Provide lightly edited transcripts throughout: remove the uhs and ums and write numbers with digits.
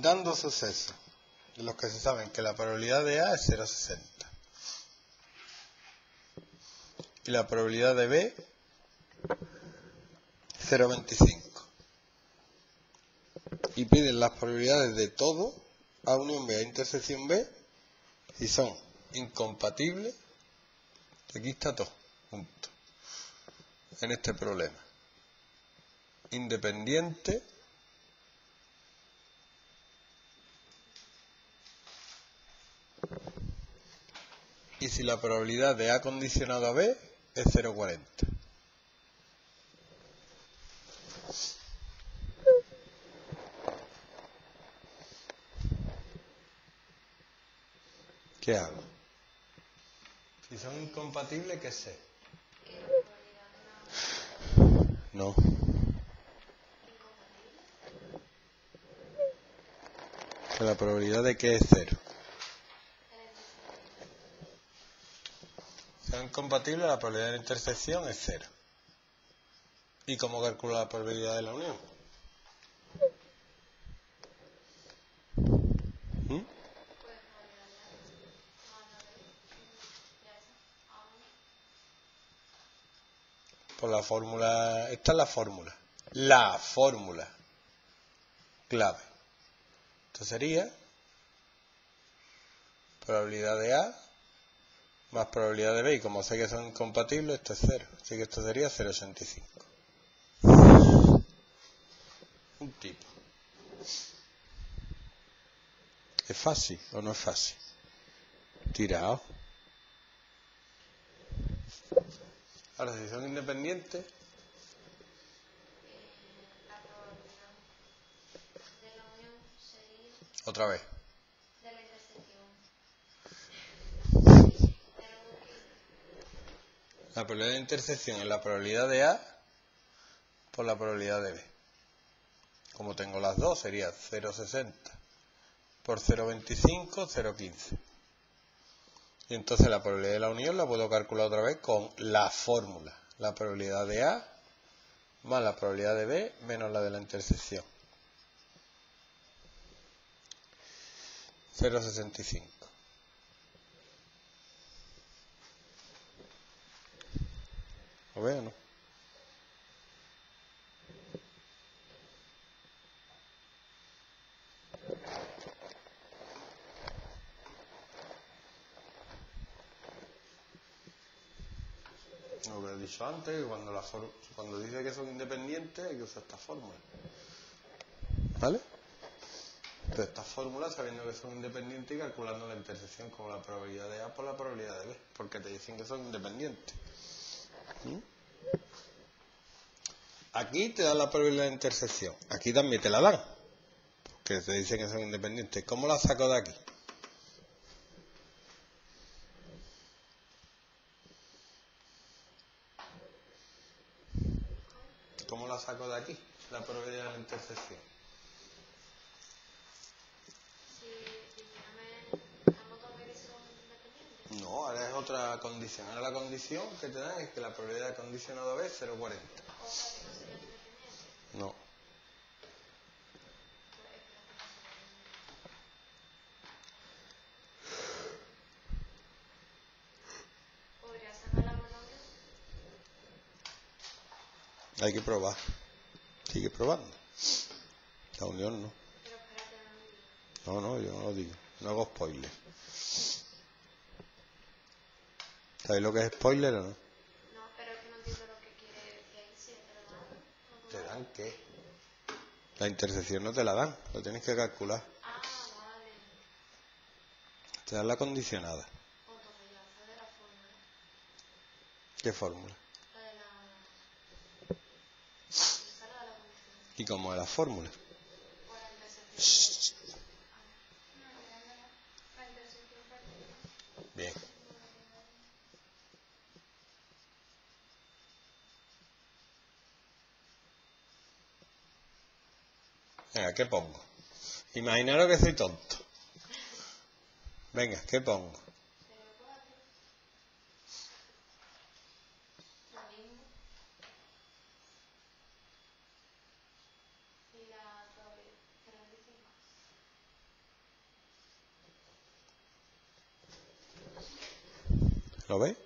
dando suceso, de los que se saben que la probabilidad de A es 0,60 y la probabilidad de B 0,25, y piden las probabilidades de todo A unión B a intersección B si son incompatibles. Aquí está todo junto en este problema, independiente y si la probabilidad de A condicionado a B es 0,40. ¿Qué hago? Si son incompatibles, ¿qué sé? No. La probabilidad de que es cero. Si son incompatibles, la probabilidad de la intersección es cero. ¿Y cómo calculo la probabilidad de la unión? Por la fórmula, esta es la fórmula clave. Esto sería probabilidad de A más probabilidad de B, y como sé que son incompatibles, esto es 0, así que esto sería 0,85. Un tipo. ¿Es fácil o no es fácil? Tirado. Ahora, si son independientes, la probabilidad de la unión sería... Otra vez. De la intersección. La probabilidad de intersección es la probabilidad de A por la probabilidad de B. Como tengo las dos, sería 0,60 por 0,25, 0,15. Y entonces la probabilidad de la unión la puedo calcular otra vez con la fórmula. La probabilidad de A más la probabilidad de B menos la de la intersección. 0,65. ¿Lo veo o no? Lo que he dicho antes, que cuando dice que son independientes hay que usar esta fórmula, ¿vale? Entonces estas fórmulas, sabiendo que son independientes y calculando la intersección como la probabilidad de A por la probabilidad de B, porque te dicen que son independientes. ¿Mm? Aquí te dan la probabilidad de intersección, aquí también te la dan, porque te dicen que son independientes. ¿Cómo la saco de aquí? ¿Cómo la saco de aquí? La probabilidad de la intersección. No, ahora es otra condición. Ahora la condición que te dan es que la probabilidad de condicionado a B es 0,40. No. Hay que probar. Sigue probando. La unión no. No, yo no lo digo. No hago spoiler. ¿Sabéis lo que es spoiler o no? No, pero es que no entiendo lo que quiere decir ahí. Si te lo dan. ¿Te dan qué? La intersección no te la dan. Lo tienes que calcular. Ah, vale. Te dan la condicionada. ¿Qué fórmula? Y como de la fórmula. Bien. Venga, ¿qué pongo? Imaginaros que soy tonto. Venga, ¿qué pongo? ¿Lo ve?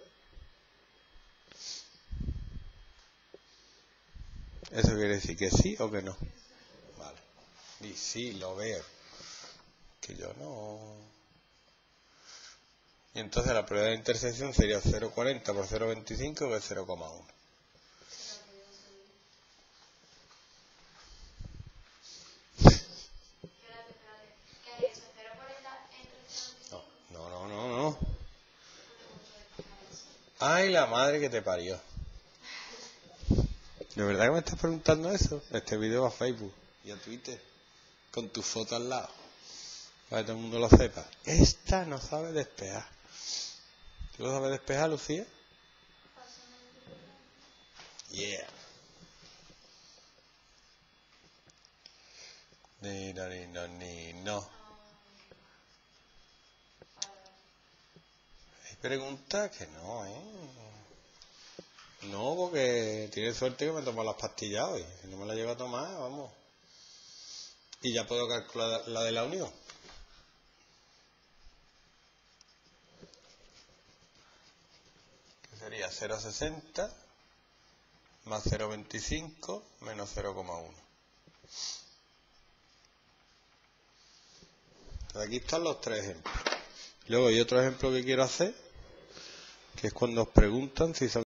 Eso quiere decir que sí o que no. Vale. Y sí, lo veo. Que yo no. Y entonces la probabilidad de intersección sería 0,40 por 0,25, que es 0,1. No. Ay, la madre que te parió. ¿De verdad que me estás preguntando eso? Este video va a Facebook y a Twitter, con tu foto al lado, para que todo el mundo lo sepa. Esta no sabe despejar. ¿Tú lo sabes despejar, Lucía? Yeah. Ni no. Hay preguntas que no, No, porque tiene suerte que me tomo las pastillas hoy. Si no me las llego a tomar, vamos. Y ya puedo calcular la de la unión. Que sería 0,60 más 0,25 menos 0,1. Entonces aquí están los tres ejemplos. Luego hay otro ejemplo que quiero hacer, que es cuando os preguntan si son